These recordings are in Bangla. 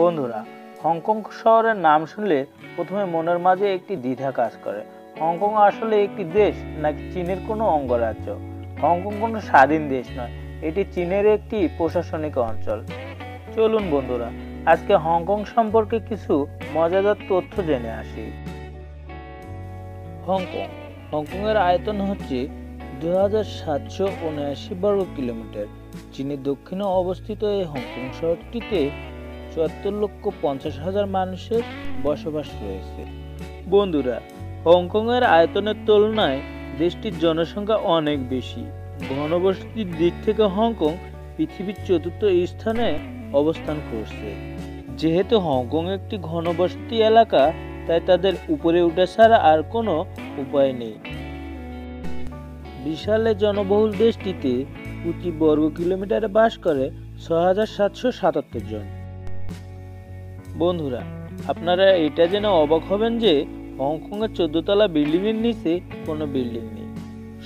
বন্ধুরা, হংকং শহরের নাম শুনলে প্রথমে মনের মাঝে একটি দ্বিধা কাজ করে। হংকং আসলে একটি দেশ নাকি চীনের কোনো অঙ্গরাজ্য? হংকং কোনো স্বাধীন দেশ নয়, এটি চীনের একটি প্রশাসনিক অঞ্চল। চলুন বন্ধুরা, আজকে হংকং সম্পর্কে কিছু মজাদার তথ্য জেনে আসি। হংকং হংকংয়ের আয়তন হচ্ছে 2779 বর্গ কিলোমিটার। চীনের দক্ষিণে অবস্থিত এই হংকং শহরটিতে 74,50,000 মানুষের বসবাস রয়েছে। বন্ধুরা, হংকংয়ের আয়তনের তুলনায় দেশটির জনসংখ্যা অনেক বেশি। ঘনবসতির দিক থেকে হংকং পৃথিবীর 4র্থ স্থানে অবস্থান করছে। যেহেতু হংকং একটি ঘনবসতি এলাকা, তাই তাদের উপরে উঠা ছাড়া আর কোনো উপায় নেই। বিশালে জনবহুল দেশটিতে প্রতি বর্গ কিলোমিটারে বাস করে 6,777 জন। বন্ধুরা, আপনারা এটা জেনে অবাক হবেন যে হংকংয়ের 14 তলা বিল্ডিংয়ের নিচে কোনো বিল্ডিং নেই।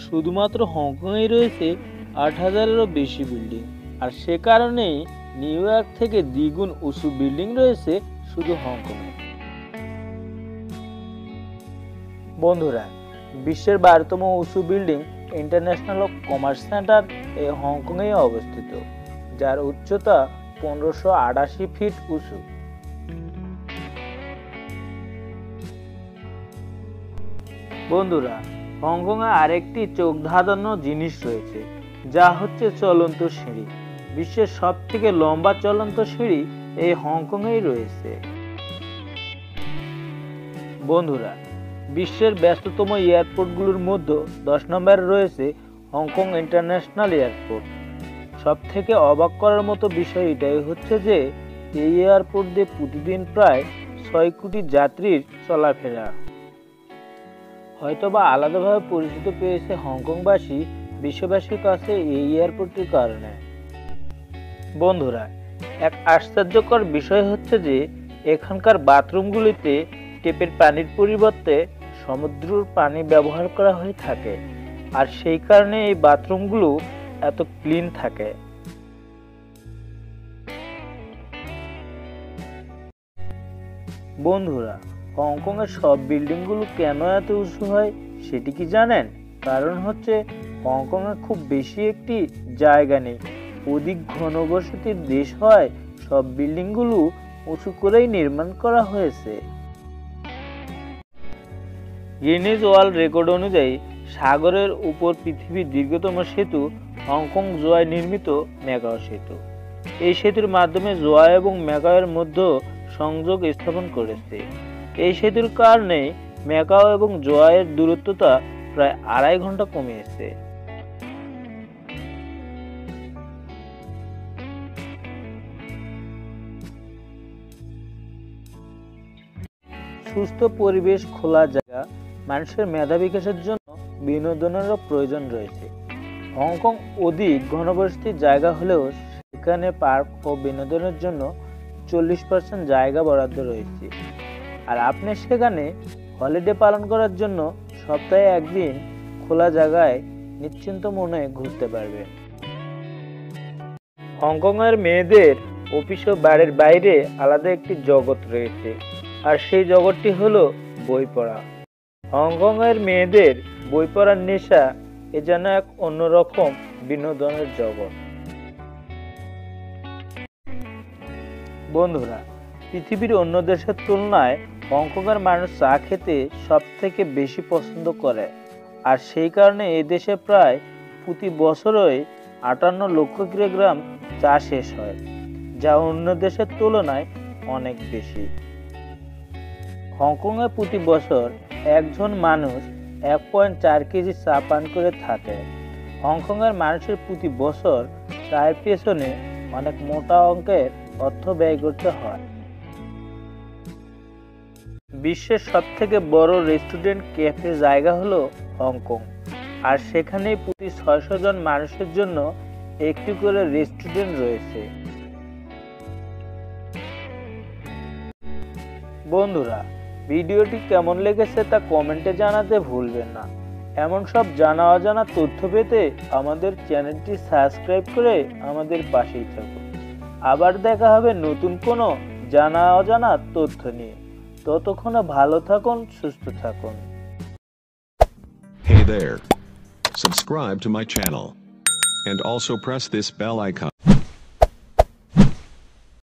শুধুমাত্র হংকংয়েই রয়েছে 8,000-এরও বেশি বিল্ডিং, আর সে কারণেই নিউ ইয়র্ক থেকে দ্বিগুণ উঁচু বিল্ডিং রয়েছে শুধু হংকংয়ে। বন্ধুরা, বিশ্বের 12তম উঁচু বিল্ডিং ইন্টারন্যাশনাল কমার্স সেন্টার এই হংকংয়ে অবস্থিত, যার উচ্চতা 1588 ফিট উঁচু। বন্ধুরা, হংকংয়ে আরেকটি চোখ ধাঁধানো জিনিস রয়েছে, যা হচ্ছে চলন্ত সিঁড়ি। বিশ্বের সবথেকে লম্বা চলন্ত সিঁড়ি এই হংকংয়েই রয়েছে। বন্ধুরা, বিশ্বের ব্যস্ততম এয়ারপোর্টগুলোর মধ্যে 10 নম্বরে রয়েছে হংকং ইন্টারন্যাশনাল এয়ারপোর্ট। সবথেকে অবাক করার মতো বিষয় এটাই হচ্ছে যে এই এয়ারপোর্ট দিয়ে প্রতিদিন প্রায় 6 কোটি যাত্রীর চলাফেরা। হয়তোবা আলাদাভাবে পরিচিত পেয়েছে হংকংবাসী বিশ্ববাসীর কাছে এই এয়ারপোর্টটির কারণে। বন্ধুরা, এক আশ্চর্যকর বিষয় হচ্ছে যে এখানকার বাথরুমগুলিতে টেপের পানির পরিবর্তে সমুদ্রের পানি ব্যবহার করা হয়ে থাকে, আর সেই কারণে এই বাথরুমগুলো এত ক্লিন থাকে। বন্ধুরা, হংকংয়ের সব বিল্ডিংগুলো কেন এত উঁচু হয় সেটি কি জানেন? কারণ হচ্ছে হংকংয়ে খুব বেশি একটি জায়গা নেই। অধিক ঘনবসতির দেশ হয় সব বিল্ডিংগুলো উঁচু করেই নির্মাণ করা হয়েছে। গিনেস ওয়ার্ল্ড রেকর্ড অনুযায়ী সাগরের উপর পৃথিবীর দীর্ঘতম সেতু হংকং জোয়ায় নির্মিত ম্যাকাও সেতু। এই সেতুর মাধ্যমে জোয়া এবং ম্যাকাওয়ের মধ্যে সংযোগ স্থাপন করেছে। এই সেতুর কারণে ম্যাকাও এবং জোয়ায়ের দূরত্বটা প্রায় 2.5 ঘন্টা কমিয়েছে। সুস্থ পরিবেশ, খোলা জায়গা, মানুষের মেধা বিকাশের জন্য বিনোদনেরও প্রয়োজন রয়েছে। হংকং অধিক ঘনবসতির জায়গা হলেও সেখানে পার্ক ও বিনোদনের জন্য 40% জায়গা বরাদ্দ রয়েছে, আর আপনি সেখানে হলিডে পালন করার জন্য সপ্তাহে একদিন খোলা জায়গায় নিশ্চিন্ত মনে ঘুরতে পারবেন। হংকংয়ের মেয়েদের অফিস ও বাড়ির বাইরে আলাদা একটি জগৎ রয়েছে, আর সেই জগৎটি হলো বই পড়া। হংকংয়ের মেয়েদের বই পড়ার নেশা এ যেন এক অন্যরকম বিনোদনের জগৎ। বন্ধুরা, পৃথিবীর অন্য দেশের তুলনায় হংকংয়ের মানুষ চা খেতে সব থেকে বেশি পছন্দ করে, আর সেই কারণে এ দেশে প্রায় প্রতি বছরই 58 লক্ষ কিলোগ্রাম চা শেষ হয়, যা অন্য দেশের তুলনায় অনেক বেশি। হংকংয়ে প্রতি বছর একজন মানুষ 1.4 কেজি চা পান করে থাকে। হংকংয়ের মানুষের প্রতি বছর চায়ের পেছনে অনেক মোটা অঙ্কের অর্থ ব্যয় করতে হয়। বিশ্বের সবথেকে বড় রেস্টুরেন্ট, ক্যাফে জায়গা হলো হংকং, আর সেখানে প্রতি 600 জন মানুষের জন্য একটি করে রেস্টুরেন্ট রয়েছে। বন্ধুরা, ভিডিওটি কেমন লেগেছে তা কমেন্টে জানাতে ভুলবেন না। এমন সব জানা অজানা তথ্য পেতে আমাদের চ্যানেলটি সাবস্ক্রাইব করে আমাদের পাশেই থাকুন। আবার দেখা হবে নতুন কোনো জানা অজানা তথ্য নিয়ে। ততক্ষণে ভালো থাকুন, সুস্থ থাকুন। Hey there. Subscribe to my channel and also press this bell icon.